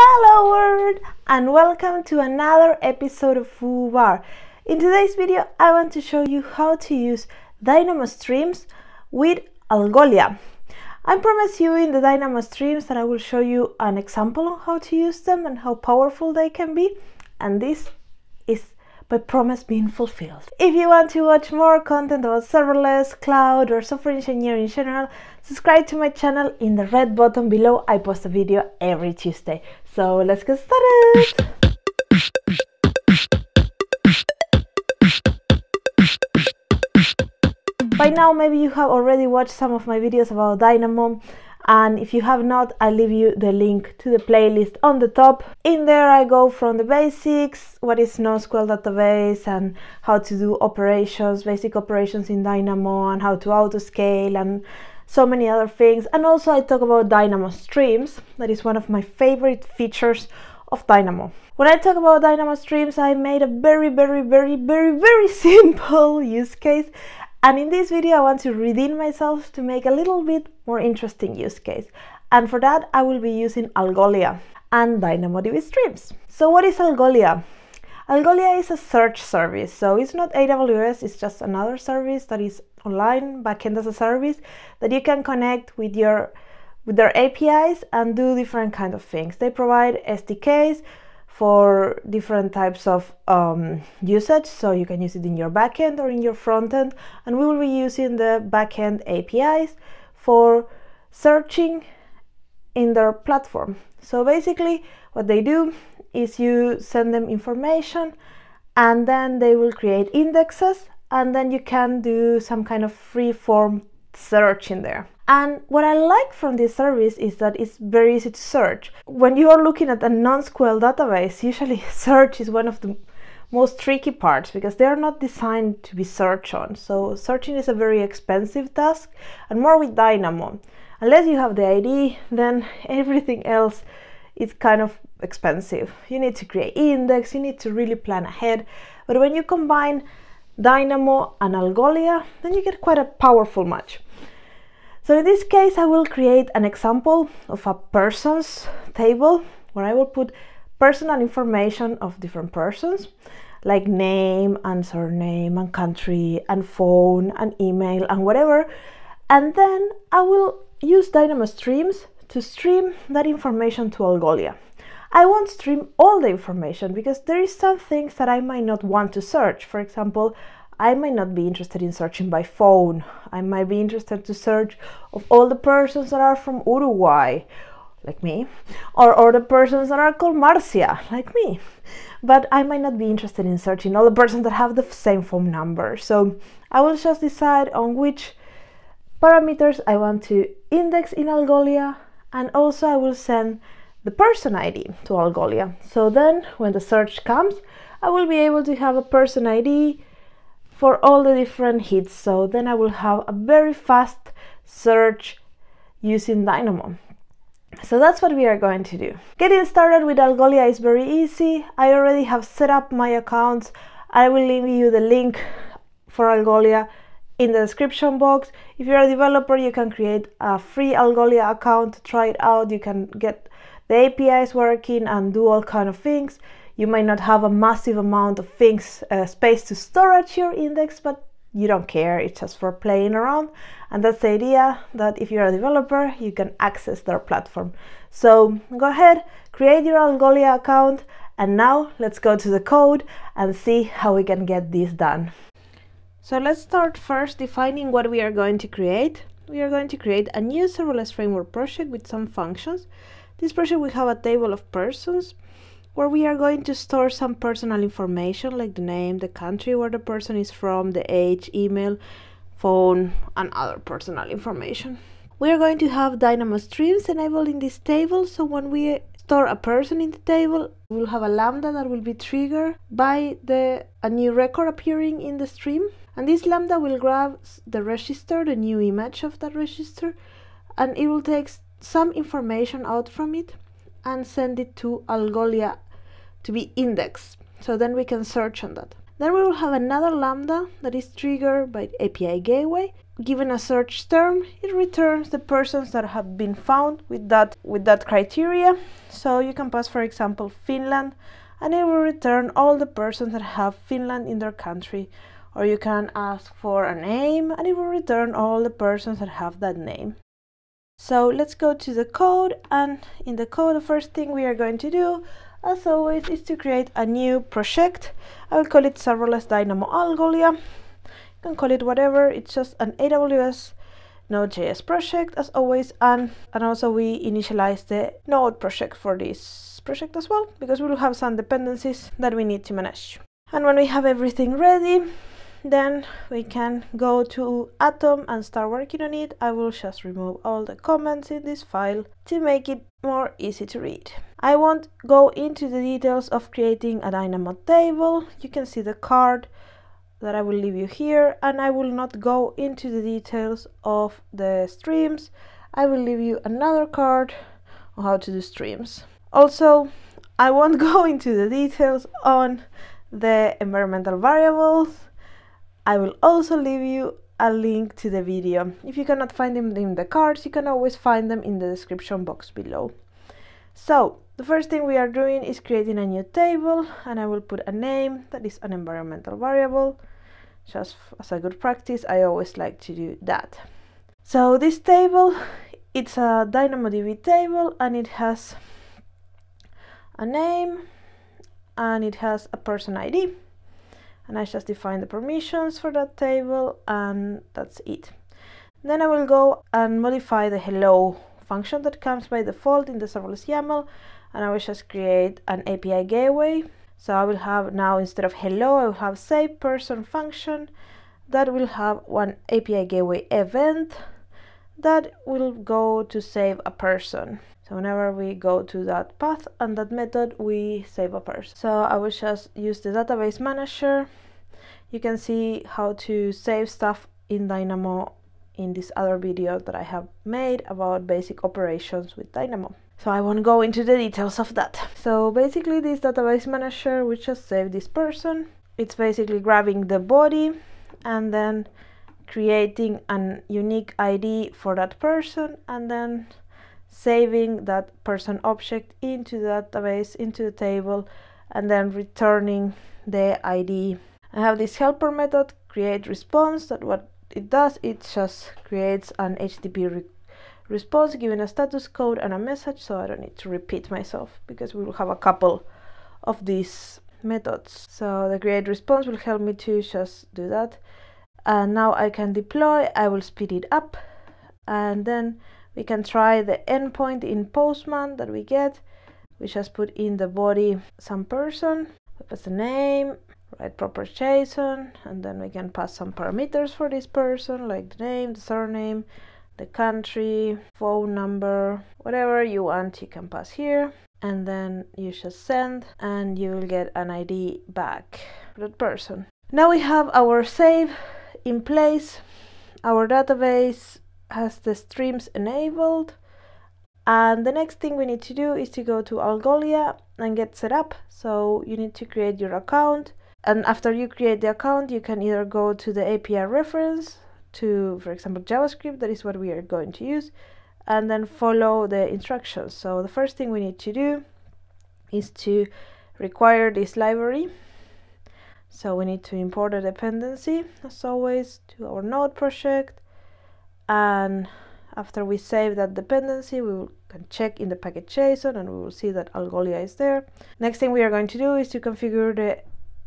Hello world and welcome to another episode of FooBar. In today's video I want to show you how to use Dynamo Streams with Algolia. I promise you in the Dynamo Streams that I will show you an example on how to use them and how powerful they can be, and this is my promise being fulfilled. If you want to watch more content about serverless, cloud or software engineering in general, subscribe to my channel. In the red button below I post a video every Tuesday. So let's get started! By now maybe you have already watched some of my videos about Dynamo, and if you have not, I'll leave you the link to the playlist on the top. In there I go from the basics, what is NoSQL database and how to do operations, basic operations in Dynamo, and how to autoscale and so many other things. And also I talk about Dynamo Streams, that is one of my favorite features of Dynamo. When I talk about Dynamo Streams, I made a very simple use case. And in this video I want to redeem myself to make a little bit more interesting use case. And for that I will be using Algolia and DynamoDB Streams. So what is Algolia? Algolia is a search service, so it's not AWS, it's just another service that is online, backend as a service, that you can connect with their APIs and do different kind of things. They provide SDKs for different types of usage, so you can use it in your backend or in your frontend, and we will be using the backend APIs for searching in their platform. So basically what they do is you send them information and then they will create indexes, and then you can do some kind of free form search in there. And what I like from this service is that it's very easy to search. When you are looking at a non-SQL database, usually search is one of the most tricky parts because they are not designed to be searched on. So searching is a very expensive task, and more with Dynamo. Unless you have the IDE, then everything else is kind of expensive. You need to create index, you need to really plan ahead. But when you combine Dynamo and Algolia, then you get quite a powerful match. So in this case I will create an example of a persons table where I will put personal information of different persons, like name and surname and country and phone and email and whatever, and then I will use Dynamo Streams to stream that information to Algolia. I won't stream all the information because there is some things that I might not want to search. For example, I might not be interested in searching by phone. I might be interested to search of all the persons that are from Uruguay, like me, or the persons that are called Marcia, like me. But I might not be interested in searching all the persons that have the same phone number. So I will just decide on which parameters I want to index in Algolia, and also I will send the person ID to Algolia. So then when the search comes, I will be able to have a person ID for all the different hits. So then I will have a very fast search using Dynamo. So that's what we are going to do. Getting started with Algolia is very easy. I already have set up my accounts. I will leave you the link for Algolia in the description box. If you're a developer, you can create a free Algolia account to try it out. You can get the APIs working and do all kind of things. You might not have a massive amount of things, space to storage your index, but you don't care, it's just for playing around. And that's the idea, that if you're a developer, you can access their platform. So go ahead, create your Algolia account, and now let's go to the code and see how we can get this done. So let's start first defining what we are going to create. We are going to create a new serverless framework project with some functions. This project will have a table of persons, where we are going to store some personal information like the name, the country where the person is from, the age, email, phone, and other personal information. We are going to have Dynamo Streams enabled in this table, so when we store a person in the table, we'll have a Lambda that will be triggered by a new record appearing in the stream. And this Lambda will grab the register, the new image of that register, and it will take some information out from it and send it to Algolia to be indexed, so then we can search on that. Then we will have another Lambda that is triggered by API Gateway, given a search term, it returns the persons that have been found with that criteria. So you can pass, for example, Finland, and it will return all the persons that have Finland in their country. Or you can ask for a name, and it will return all the persons that have that name. So let's go to the code, and in the code, the first thing we are going to do, as always, is to create a new project. I will call it serverless Dynamo Algolia. You can call it whatever, it's just an AWS Node.js project, as always, and also we initialize the Node project for this project as well, because we will have some dependencies that we need to manage. And when we have everything ready, then we can go to Atom and start working on it. I will just remove all the comments in this file to make it more easy to read. I won't go into the details of creating a Dynamo table. You can see the card that I will leave you here, and I will not go into the details of the streams. I will leave you another card on how to do streams. Also, I won't go into the details on the environmental variables. I will also leave you a link to the video. If you cannot find them in the cards, you can always find them in the description box below. So the first thing we are doing is creating a new table, and I will put a name that is an environmental variable. Just as a good practice, I always like to do that. So this table, it's a DynamoDB table, and it has a name, and it has a person ID. And I just define the permissions for that table, and that's it. Then I will go and modify the hello function that comes by default in the serverless YAML, and I will just create an API gateway. So I will have now, instead of hello, I will have save person function that will have one API gateway event that will go to save a person. So whenever we go to that path and that method, we save a person. So I will just use the database manager. You can see how to save stuff in Dynamo in this other video that I have made about basic operations with Dynamo. So I won't go into the details of that. So basically this database manager, we just save this person. It's basically grabbing the body and then creating an unique ID for that person, and then saving that person object into the database, into the table, and then returning the ID. I have this helper method, create response, that what it does, it just creates an HTTP response, giving a status code and a message, so I don't need to repeat myself because we will have a couple of these methods. So the create response will help me to just do that. And now I can deploy, I will speed it up, and then we can try the endpoint in Postman that we get. We just put in the body some person, we pass the name, write proper JSON, and then we can pass some parameters for this person, like the name, the surname, the country, phone number, whatever you want you can pass here. And then you just send, and you will get an ID back for that person. Now we have our save in place, our database has the streams enabled, and the next thing we need to do is to go to Algolia and get set up. So you need to create your account, and after you create the account you can either go to the API reference to, for example, JavaScript, that is what we are going to use, and then follow the instructions. So the first thing we need to do is to require this library. So we need to import a dependency, as always, to our Node project. And after we save that dependency, we can check in the package.json, and we will see that Algolia is there. Next thing we are going to do is to configure the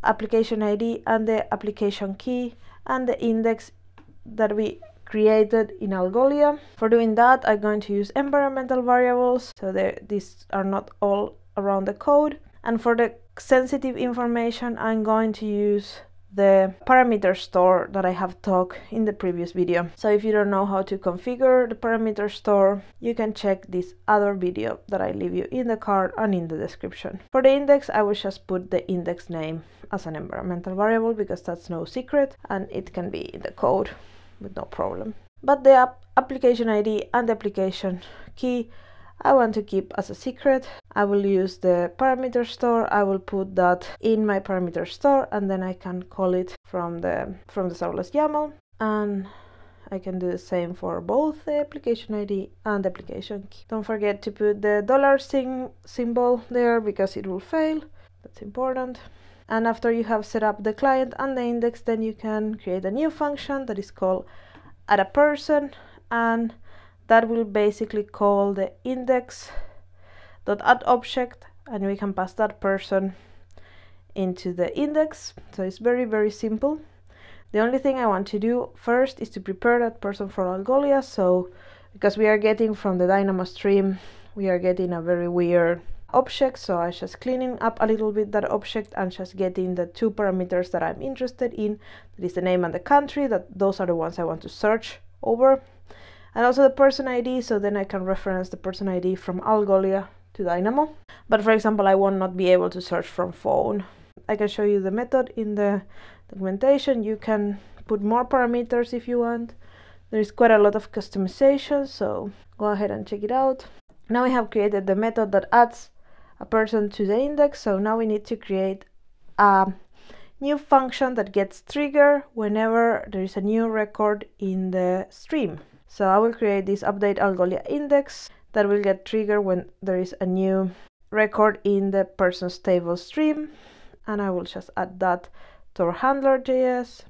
application ID and the application key and the index that we created in Algolia. For doing that, I'm going to use environmental variables, so these are not all around the code. And for the sensitive information, I'm going to use the parameter store that I have talked in the previous video. So if you don't know how to configure the parameter store, you can check this other video that I leave you in the card and in the description. For the index, I will just put the index name as an environmental variable because that's no secret and it can be in the code with no problem. But the application ID and the application key I want to keep as a secret. I will use the parameter store, I will put that in my parameter store, and then I can call it from the serverless YAML, and I can do the same for both the application ID and application key. Don't forget to put the $symbol there because it will fail. That's important. And after you have set up the client and the index, then you can create a new function that is called addPerson, and that will basically call the index.addObject, and we can pass that person into the index. So it's very simple. The only thing I want to do first is to prepare that person for Algolia, so because we are getting from the Dynamo stream, we are getting a very weird object, so I'm just cleaning up a little bit that object and just getting the two parameters that I'm interested in, that is the name and the country, that those are the ones I want to search over, and also the person ID, so then I can reference the person ID from Algolia to Dynamo. But for example, I will not be able to search from phone. I can show you the method in the documentation. You can put more parameters if you want. There is quite a lot of customization, so go ahead and check it out. Now we have created the method that adds a person to the index, so now we need to create a new function that gets triggered whenever there is a new record in the stream. So I will create this update Algolia index that will get triggered when there is a new record in the person's table stream, and I will just add that to our handler.js.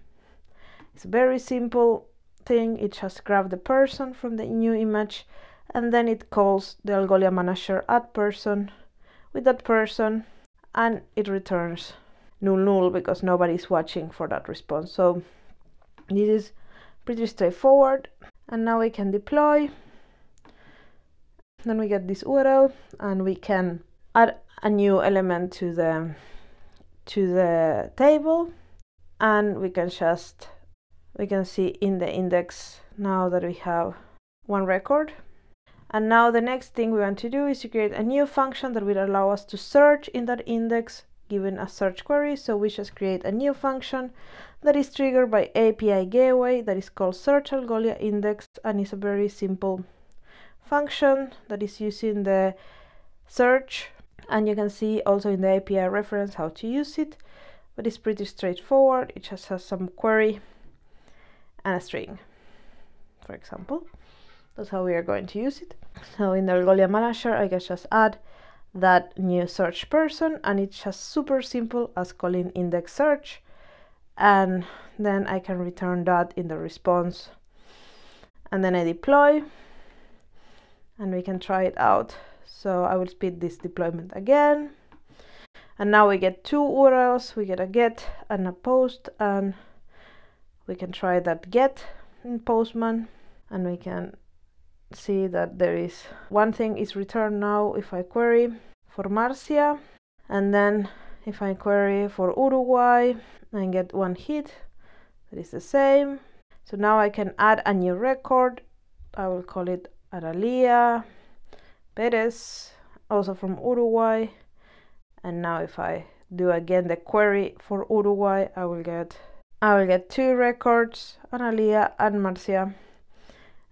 It's a very simple thing. It just grabs the person from the new image, and then it calls the Algolia manager add person with that person, and it returns null because nobody's watching for that response. So this is pretty straightforward, and now we can deploy. Then we get this URL, and we can add a new element to the table, and we can see in the index now that we have one record. And now the next thing we want to do is to create a new function that will allow us to search in that index given a search query. So we just create a new function that is triggered by API Gateway that is called search Algolia index, and it's a very simple function that is using the search, and you can see also in the API reference how to use it, but it's pretty straightforward. It just has some query and a string, for example. That's how we are going to use it. So in the Algolia manager, I can just add that new search person, and it's just super simple as calling index search, and then I can return that in the response, and then I deploy, and we can try it out. So I will speed this deployment again, and now we get two URLs. We get a get and a post, and we can try that get in Postman, and we can see that there is one thing is returned now if I query for Marcia, and then if I query for Uruguay, I get one hit that is the same. So now I can add a new record. I will call it Aralia Perez, also from Uruguay, and now if I do again the query for Uruguay, I will get two records, Analia and Marcia,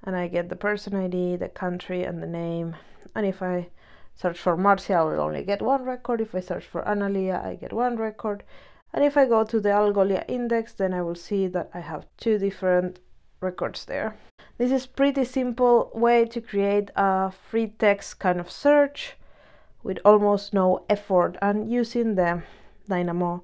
and I get the person ID, the country, and the name. And if I search for Marcia, I will only get one record. If I search for Analia, I get one record, and if I go to the Algolia index, then I will see that I have two different records there. This is pretty simple way to create a free text kind of search with almost no effort and using the Dynamo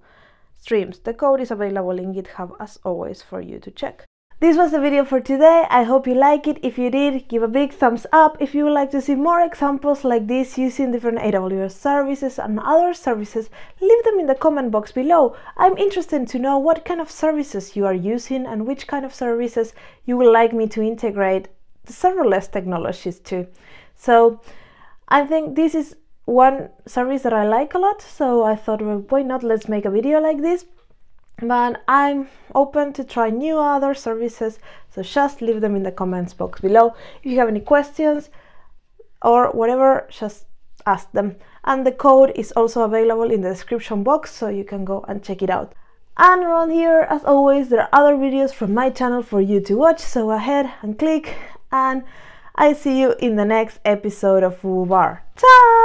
streams. The code is available in GitHub as always for you to check. This was the video for today. I hope you like it. If you did, give a big thumbs up. If you would like to see more examples like this using different AWS services and other services, leave them in the comment box below. I'm interested to know what kind of services you are using and which kind of services you would like me to integrate the serverless technologies to. So I think this is one service that I like a lot, so I thought, well, why not, let's make a video like this. But I'm open to try new other services, so just leave them in the comments box below. If you have any questions or whatever, just ask them. And the code is also available in the description box, so you can go and check it out. And around here, as always, there are other videos from my channel for you to watch, so go ahead and click, and I see you in the next episode of FooBar. Ciao!